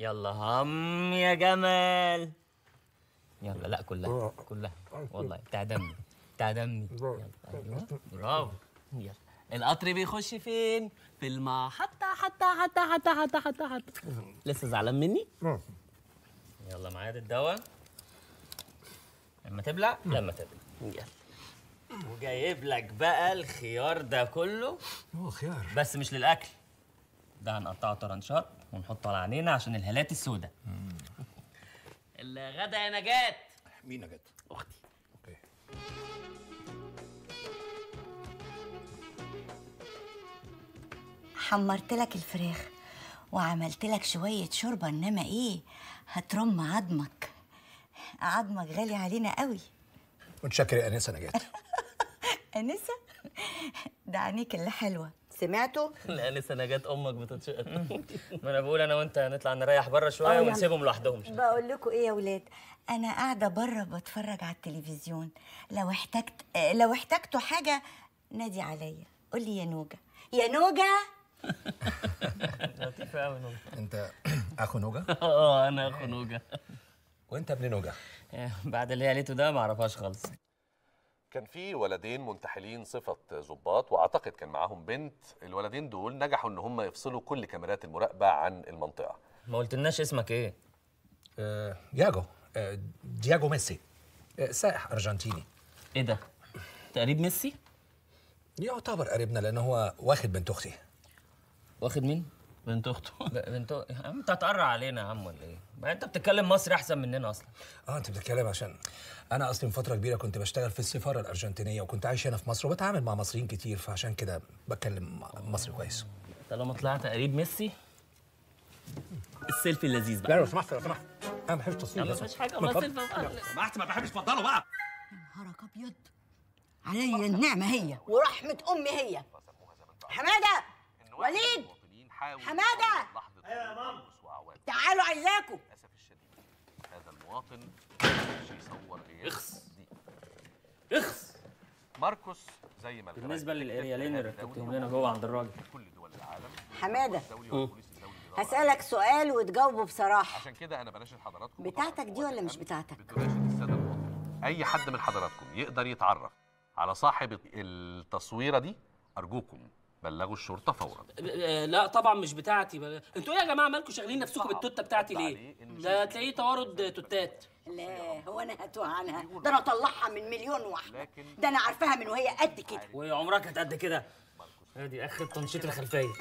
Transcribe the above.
يلا هم يا جمال. يلا لا كلها كلها والله تعدمني تعدمني. يلا ايوه برافو. يلا القطر بيخش فين؟ في المحطة. حتى حتى حتى حتى حتى حتى. لسه زعلان مني؟ يلا معايا دي الدواء. لما تبلع لما تبلع. يلا وجايب لك بقى الخيار ده كله. هو خيار بس مش للاكل. ده هنقطعه طرنشات ونحطه على عينينا عشان الهالات السوداء. الغدا يا نجاة. مين نجاة؟ اختي. اوكي. حمرت لك الفراخ وعملت لك شويه شوربه، انما ايه هترم عظمك. عظمك غالي علينا قوي. متشكر يا انسه نجاة. انسه؟ ده عينيك اللي حلوه. سمعتوا؟ لا لسه نجاة امك بتتشقط. ما انا بقول انا وانت هنطلع نريح بره شويه ونسيبهم لوحدهم. بقول لكم ايه يا ولاد، انا قاعده بره بتفرج على التلفزيون. لو احتجتوا حاجه نادي عليا، قول لي يا نوجه. يا نوجه لطيفه قوي نوجه. انت اخو نوجه؟ اه انا اخو نوجه. وانت ابن نوجه؟ بعد اللي هي قالته ده ما اعرفهاش خالص. كان في ولدين منتحلين صفة ضباط، واعتقد كان معاهم بنت. الولدين دول نجحوا ان هم يفصلوا كل كاميرات المراقبه عن المنطقه. ما قلتلناش اسمك ايه؟ دياجو. دياجو ميسي، سائح ارجنتيني. ايه ده؟ تقريب ميسي؟ يعتبر قريبنا لان هو واخد بنت اختي. واخد مين؟ بنت اخته. بنت يا عم انت هتقرع علينا يا عم ولا ايه؟ ما انت بتتكلم مصري احسن مننا اصلا. انت بتتكلم عشان انا اصلا فتره كبيره كنت بشتغل في السفاره الارجنتينيه، وكنت عايش هنا في مصر وبتعامل مع مصريين كتير، فعشان كده بتكلم مصري كويس. طالما طلعت قريب ميسي السيلفي اللذيذ بقى. لا لو سمحت لو سمحت انا ما بحبش التصوير. لا ما فيش حاجه والله. سيلفي سمحت ما بحبش. اتفضلوا بقى. يا نهارك ابيض عليا النعمه هي ورحمه امي هي. حماده وليد حماده. ايوه يا ماما تعالوا عايزاكم. للاسف الشديد هذا المواطن مش يصور غير. اخس ماركوس زي ما بالنسبه للاريالين اللي ركبتهم لنا جوه عند الراجل. كل دول العالم. حماده هسالك سؤال وتجاوبه بصراحه. عشان كده انا بناشد حضراتكم. بتاعتك دي ولا مش بتاعتك؟ اي حد من حضراتكم يقدر يتعرف على صاحب التصويره دي، ارجوكم بلغوا الشرطه فورا. لا طبعا مش بتاعتي. انتوا ايه يا جماعه مالكم شاغلين نفسكم بالتوته بتاعتي ليه؟ ده تلاقيه توارد توتات. لا هو انا هتوه عنها، ده انا اطلعها من مليون واحده، ده انا عارفاها من وهي قد كده. وهي عمرك هتقد كده؟ ادي اخر تنشيط الخلفيه.